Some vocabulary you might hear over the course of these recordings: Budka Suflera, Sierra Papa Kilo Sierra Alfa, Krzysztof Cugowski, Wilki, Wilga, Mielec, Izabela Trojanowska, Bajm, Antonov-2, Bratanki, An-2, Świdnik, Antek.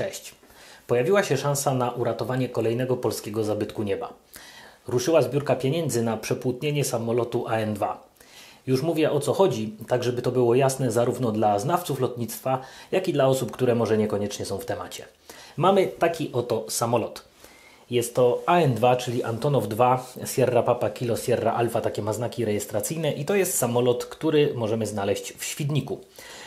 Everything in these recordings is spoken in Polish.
Cześć. Pojawiła się szansa na uratowanie kolejnego polskiego zabytku nieba. Ruszyła zbiórka pieniędzy na przepłótnienie samolotu AN-2. Już mówię o co chodzi, tak żeby to było jasne zarówno dla znawców lotnictwa, jak i dla osób, które może niekoniecznie są w temacie. Mamy taki oto samolot. Jest to AN-2, czyli Antonov-2, Sierra Papa Kilo Sierra Alfa, takie ma znaki rejestracyjne i to jest samolot, który możemy znaleźć w Świdniku.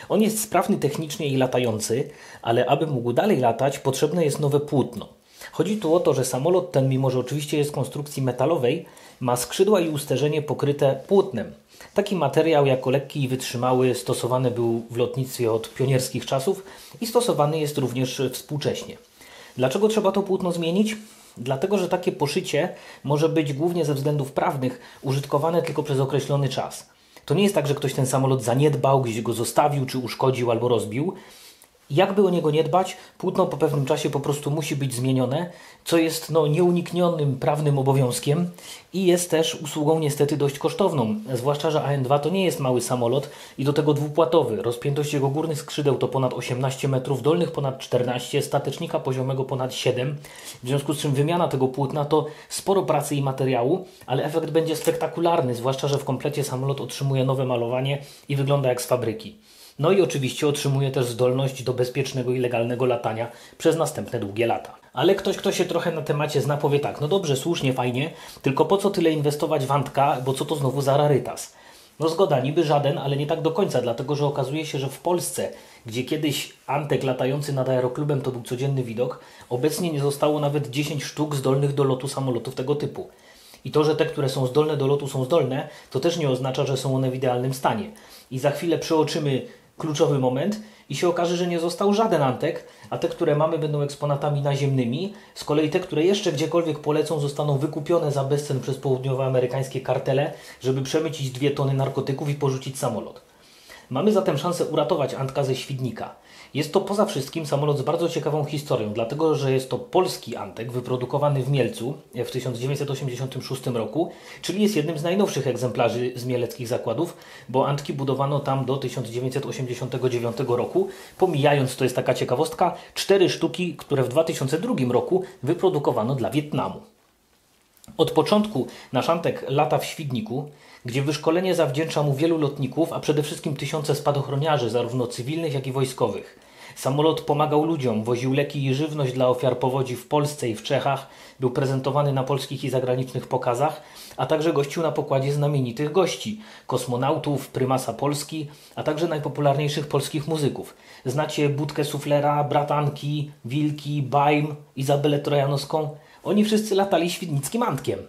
On jest sprawny technicznie i latający, ale aby mógł dalej latać, potrzebne jest nowe płótno. Chodzi tu o to, że samolot ten, mimo że oczywiście jest z konstrukcji metalowej, ma skrzydła i usterzenie pokryte płótnem. Taki materiał jako lekki i wytrzymały stosowany był w lotnictwie od pionierskich czasów i stosowany jest również współcześnie. Dlaczego trzeba to płótno zmienić? Dlatego, że takie poszycie może być głównie ze względów prawnych użytkowane tylko przez określony czas. To nie jest tak, że ktoś ten samolot zaniedbał, gdzieś go zostawił, czy uszkodził albo rozbił. Jakby o niego nie dbać, płótno po pewnym czasie po prostu musi być zmienione, co jest nieuniknionym prawnym obowiązkiem i jest też usługą niestety dość kosztowną, zwłaszcza że AN-2 to nie jest mały samolot i do tego dwupłatowy. Rozpiętość jego górnych skrzydeł to ponad 18 metrów, dolnych ponad 14, statecznika poziomego ponad 7, w związku z czym wymiana tego płótna to sporo pracy i materiału, ale efekt będzie spektakularny, zwłaszcza że w komplecie samolot otrzymuje nowe malowanie i wygląda jak z fabryki. No i oczywiście otrzymuje też zdolność do bezpiecznego i legalnego latania przez następne długie lata. Ale ktoś, kto się trochę na temacie zna, powie tak, no dobrze, słusznie, fajnie, tylko po co tyle inwestować w Antka, bo co to znowu za rarytas? No zgoda, niby żaden, ale nie tak do końca, dlatego że okazuje się, że w Polsce, gdzie kiedyś Antek latający nad aeroklubem to był codzienny widok, obecnie nie zostało nawet 10 sztuk zdolnych do lotu samolotów tego typu. I to, że te, które są zdolne do lotu są zdolne, to też nie oznacza, że są one w idealnym stanie. I za chwilę przeoczymy kluczowy moment i się okaże, że nie został żaden Antek, a te, które mamy, będą eksponatami naziemnymi. Z kolei te, które jeszcze gdziekolwiek polecą, zostaną wykupione za bezcen przez południowoamerykańskie kartele, żeby przemycić 2 tony narkotyków i porzucić samolot. Mamy zatem szansę uratować Antka ze Świdnika. Jest to poza wszystkim samolot z bardzo ciekawą historią, dlatego że jest to polski Antek wyprodukowany w Mielcu w 1986 roku, czyli jest jednym z najnowszych egzemplarzy z mieleckich zakładów, bo Antki budowano tam do 1989 roku, pomijając, to jest taka ciekawostka, 4 sztuki, które w 2002 roku wyprodukowano dla Wietnamu. Od początku nasz Antek lata w Świdniku, gdzie wyszkolenie zawdzięcza mu wielu lotników, a przede wszystkim tysiące spadochroniarzy, zarówno cywilnych, jak i wojskowych. Samolot pomagał ludziom, woził leki i żywność dla ofiar powodzi w Polsce i w Czechach, był prezentowany na polskich i zagranicznych pokazach, a także gościł na pokładzie znamienitych gości, kosmonautów, prymasa Polski, a także najpopularniejszych polskich muzyków. Znacie Budkę Suflera, Bratanki, Wilki, Bajm, Izabelę Trojanowską? Oni wszyscy latali świdnickim Antkiem.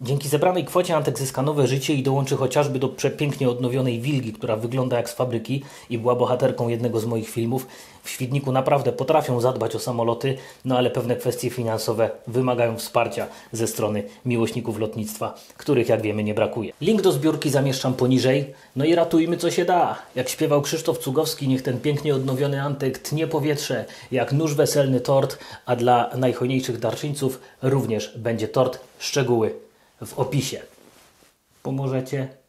Dzięki zebranej kwocie Antek zyska nowe życie i dołączy chociażby do przepięknie odnowionej Wilgi, która wygląda jak z fabryki i była bohaterką jednego z moich filmów. W Świdniku naprawdę potrafią zadbać o samoloty, no ale pewne kwestie finansowe wymagają wsparcia ze strony miłośników lotnictwa, których jak wiemy nie brakuje. Link do zbiórki zamieszczam poniżej. No i ratujmy co się da. Jak śpiewał Krzysztof Cugowski, niech ten pięknie odnowiony Antek tnie powietrze jak nóż weselny tort, a dla najhojniejszych darczyńców również będzie tort. Szczegóły w opisie. Pomożecie?